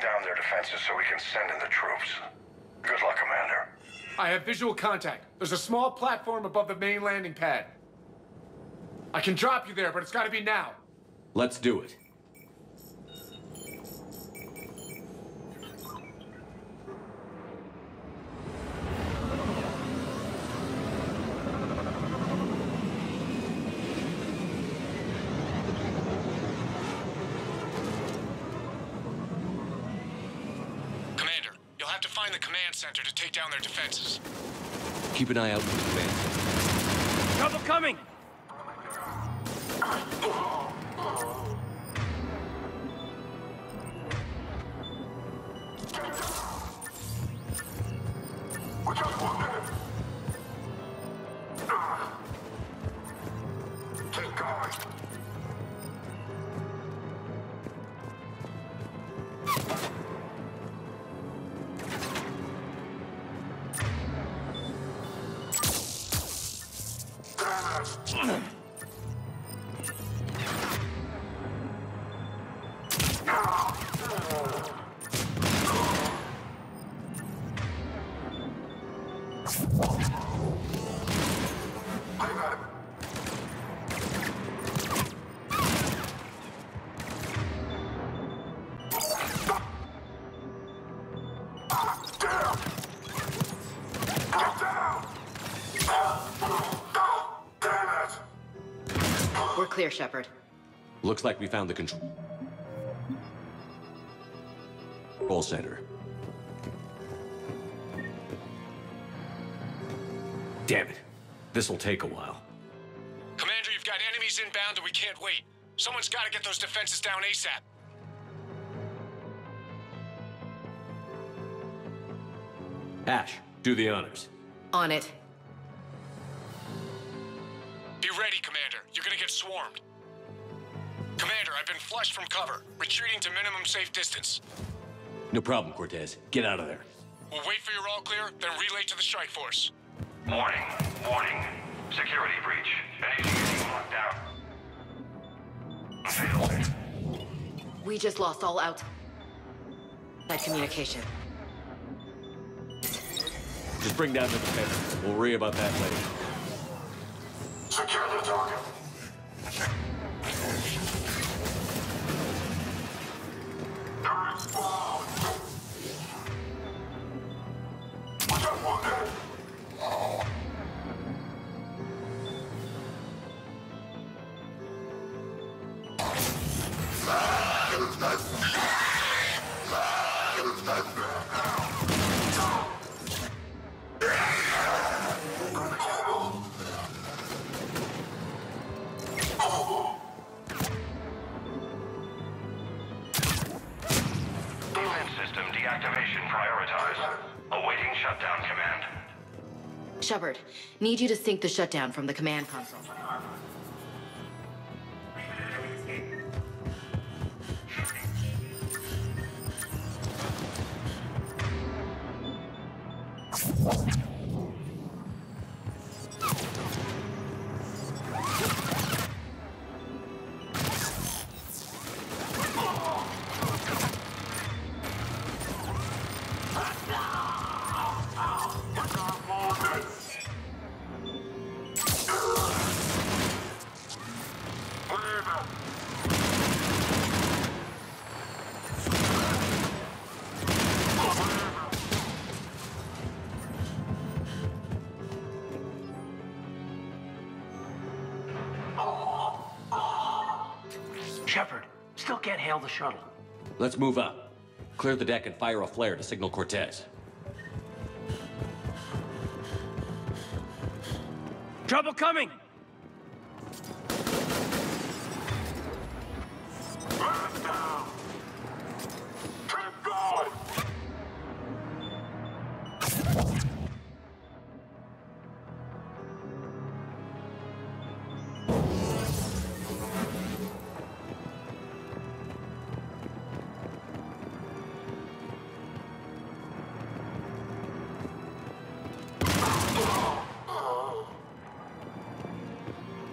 down their defenses so we can send in the troops. Good luck, Commander. I have visual contact. There's a small platform above the main landing pad. I can drop you there, but it's gotta be now. Let's do it. Center to take down their defenses. Keep an eye out for the van. Trouble coming! Clear, Shepard. Looks like we found the control center. Damn it. This'll take a while. Commander, you've got enemies inbound and we can't wait. Someone's gotta get those defenses down ASAP. Ash, do the honors. On it. Be ready, Commander. You're gonna get swarmed. Commander, I've been flushed from cover. Retreating to minimum safe distance. No problem, Cortez. Get out of there. We'll wait for your all clear, then relay to the strike force. Warning. Warning. Security breach. Anything getting locked out. Failed. We just lost all out. That communication. Just bring down the defense. We'll worry about that later. Secure the target. Shepard, need you to sync the shutdown from the command console. The shuttle. Let's move up. Clear the deck and fire a flare to signal Cortez. Trouble coming!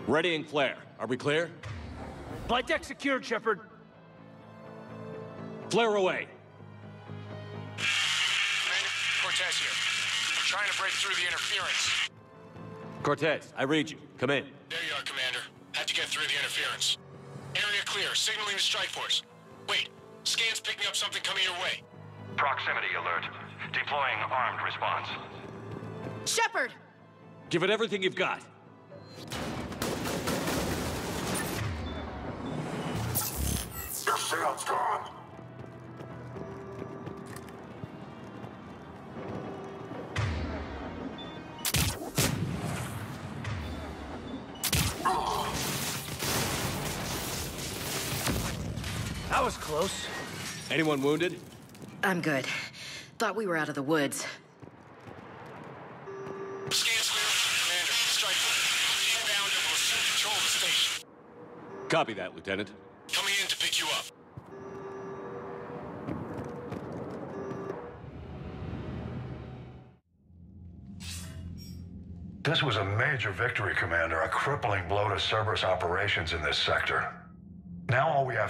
Readying flare. Are we clear? Flight deck secured, Shepard. Flare away. Cortez here. We're trying to break through the interference. Cortez, I read you. Come in. There you are, Commander. Had to get through the interference. Area clear. Signaling the strike force. Wait. Scan's picking up something coming your way. Proximity alert. Deploying armed response. Shepard! Give it everything you've got. Your sound's gone. That was close. Anyone wounded? I'm good. Thought we were out of the woods. Scan's clear. Commander, strike force. Inbound and will soon control the station. Copy that, Lieutenant. Coming in to pick you up. This was a major victory, Commander. A crippling blow to Cerberus operations in this sector. Now all we have